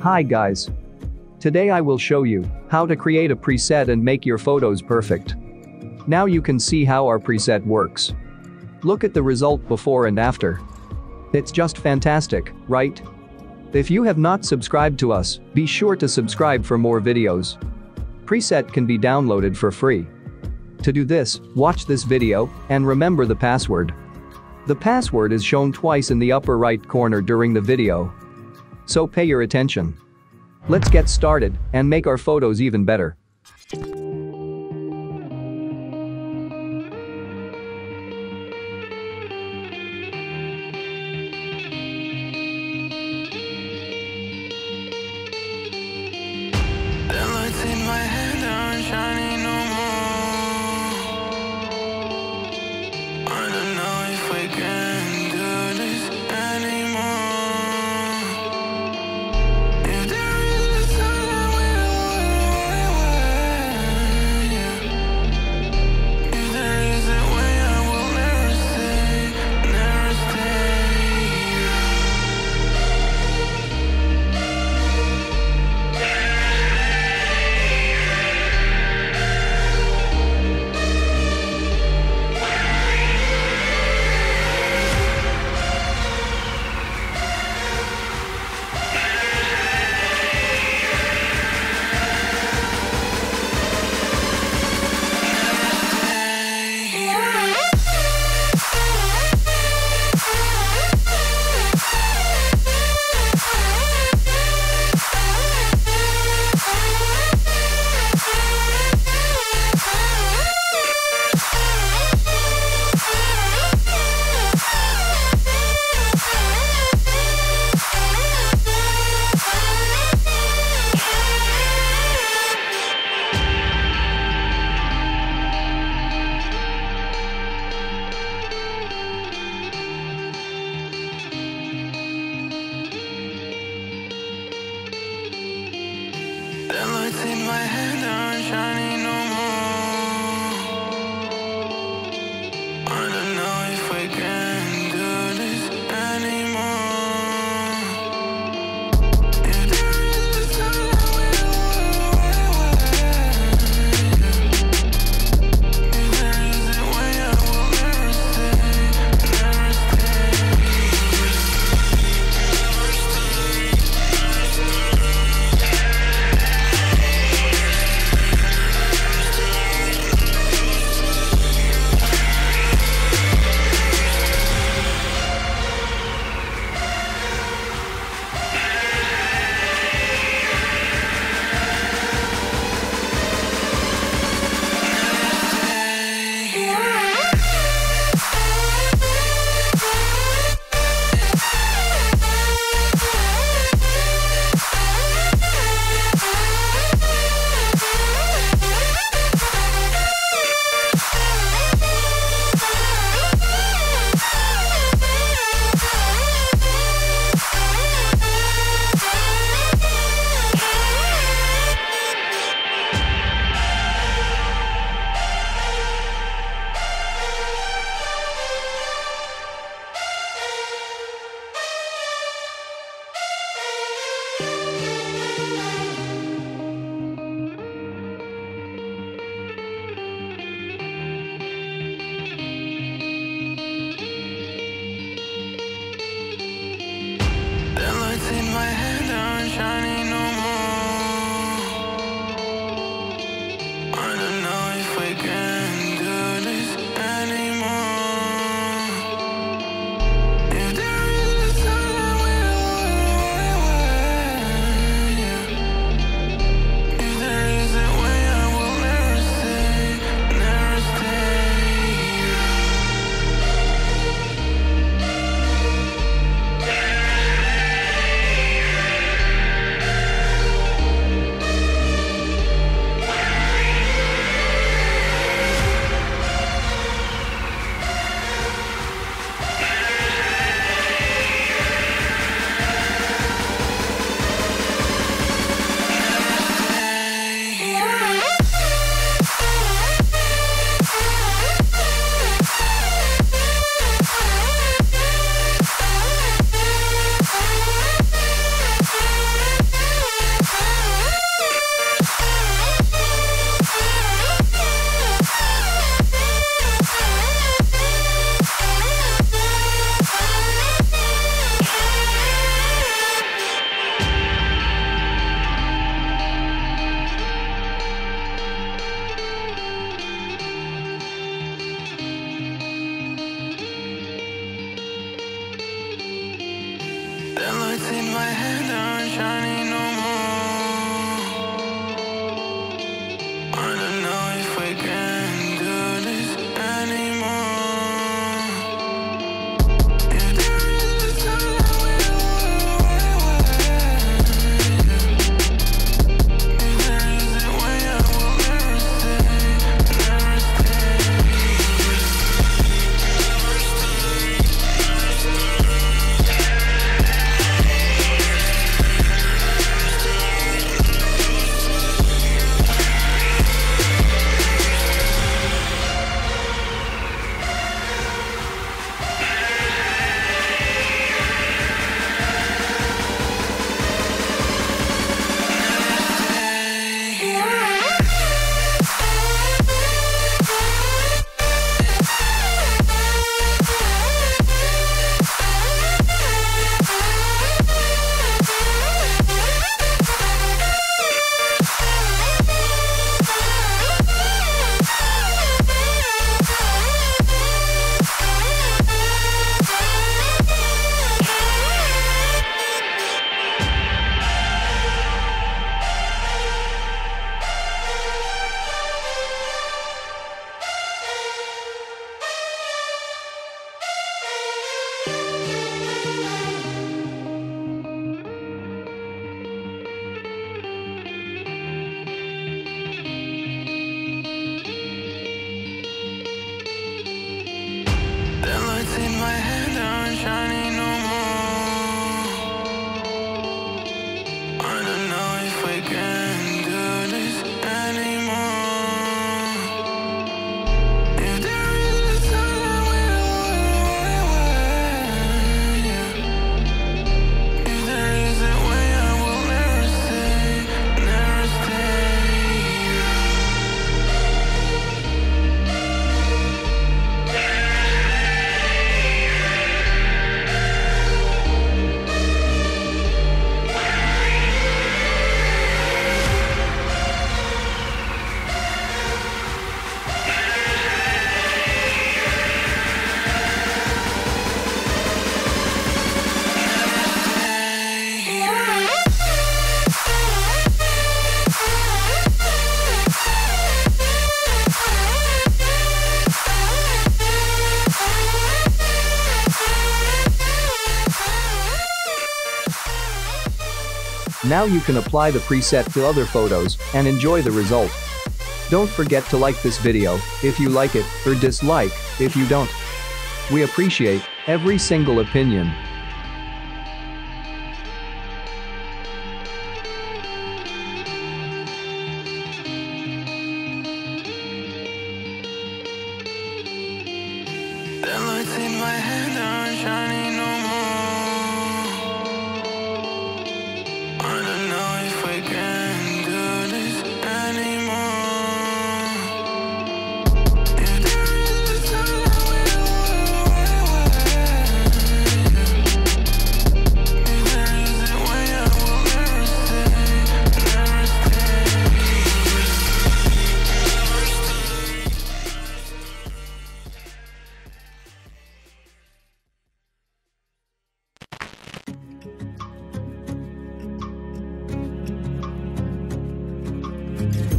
Hi guys. Today I will show you how to create a preset and make your photos perfect. Now you can see how our preset works. Look at the result before and after. It's just fantastic, right? If you have not subscribed to us, be sure to subscribe for more videos. Preset can be downloaded for free. To do this, watch this video and remember the password. The password is shown twice in the upper right corner during the video. So pay your attention. Let's get started and make our photos even better. The lights in my head aren't shining no more. I don't know if I can do this anymore. If there is a time I will, yeah. If there is a way I will never stay. Yeah. The lights in my head aren't shining no more. I don't know if I can do this anymore. If there is a time I will, if there is a way I will in my head aren't shining no more. I don't know if I can do this anymore. If there is a time I will, yeah. If there is a way I will never stay, never stay. Yeah. take my hand down and shiny no more. Wanna know if I can do this anymore. If there is a time I will. If there is a way I will never stay. In my hand aren't shining no more. I don't know if I can do this anymore. If there is a time I will. If there is a way I will never stay. Now you can apply the preset to other photos and enjoy the result. Don't forget to like this video if you like it, or dislike if you don't. We appreciate every single opinion. The lights in my hand aren't shining no more. I don't know if I can do this anymore. If there is a time I will. If there is a way I will never stay.